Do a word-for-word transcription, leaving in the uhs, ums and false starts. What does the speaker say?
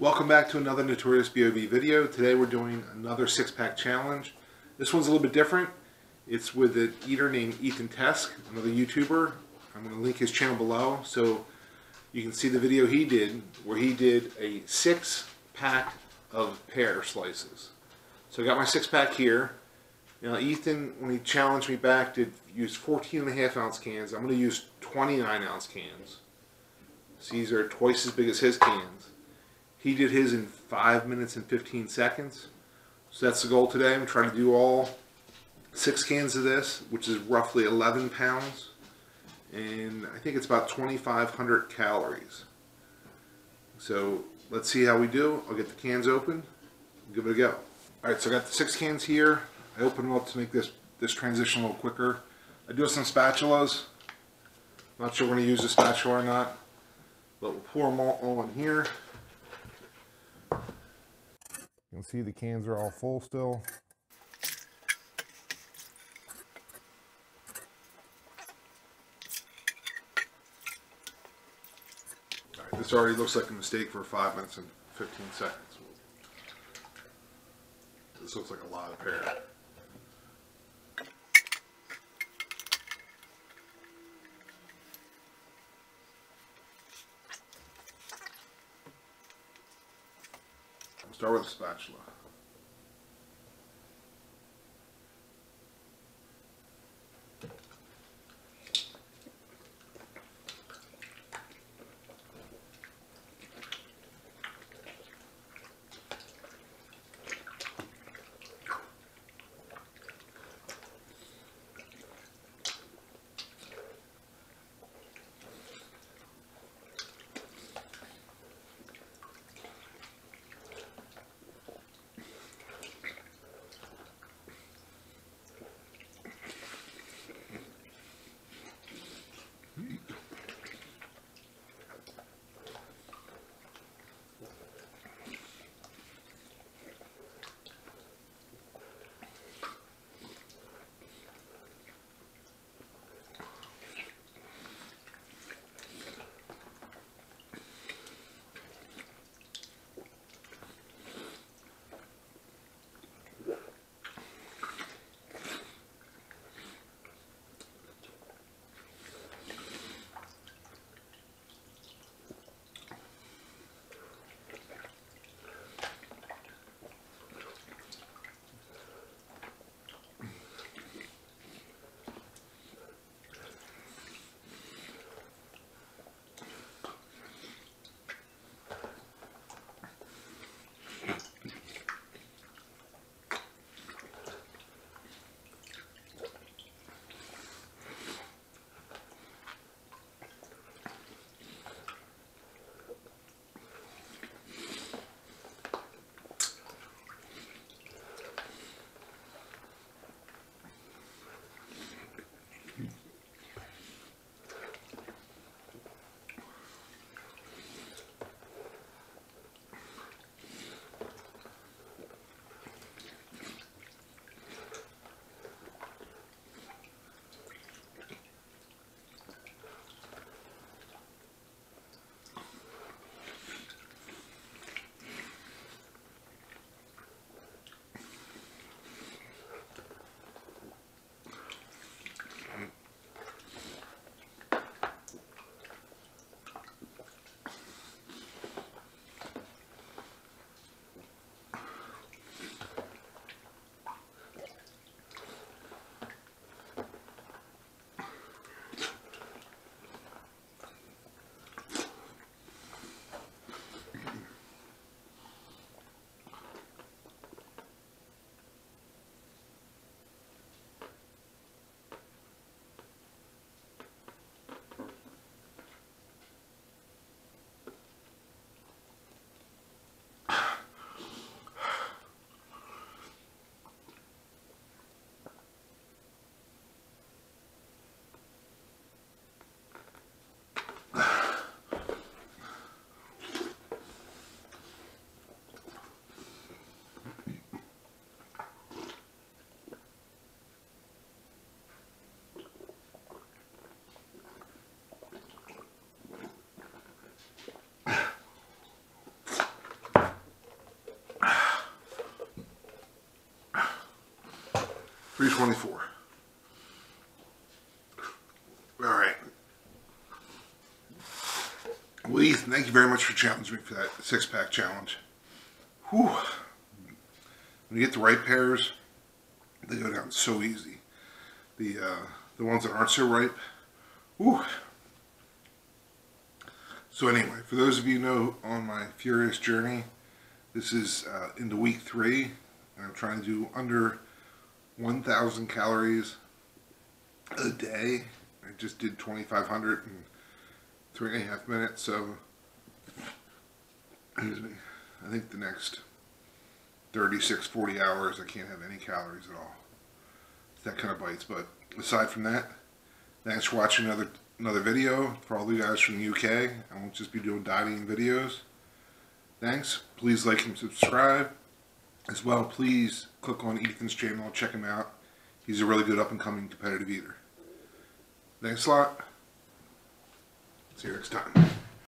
Welcome back to another Notorious B O B video. Today we're doing another six-pack challenge. This one's a little bit different. It's with an eater named Ethan Teske, another YouTuber. I'm going to link his channel below so you can see the video he did where he did a six-pack of pear slices. So I got my six-pack here. Now Ethan, when he challenged me back, did use fourteen and a half ounce cans. I'm going to use twenty-nine ounce cans. So these are twice as big as his cans. He did his in five minutes and fifteen seconds. So that's the goal today. I'm trying to do all six cans of this, which is roughly eleven pounds. And I think it's about twenty-five hundred calories. So let's see how we do. I'll get the cans open and give it a go. All right, so I got the six cans here. I opened them up to make this, this transition a little quicker. I do have some spatulas. Not sure we're gonna use the spatula or not, but we'll pour them all, all in here. You can see the cans are all full still. All right, this already looks like a mistake for five minutes and fifteen seconds. This looks like a lot of pear. Start with a spatula. three twenty-four. All right. Well, Ethan, thank you very much for challenging me for that six-pack challenge. Whew. When you get the right pairs, they go down so easy. The uh, the ones that aren't so ripe, whew. So anyway, for those of you who know on my furious journey, this is uh, into week three, and I'm trying to do under one thousand calories a day. I just did twenty-five hundred in three and a half minutes, so excuse me, I think the next thirty-six, forty hours I can't have any calories at all. That kind of bites, but aside from that, thanks for watching another another video. For all you guys from the U K, I won't just be doing dieting videos. Thanks. Please like and subscribe. As well, please click on Ethan's channel, check him out. He's a really good up-and-coming competitive eater. Thanks a lot. See you next time.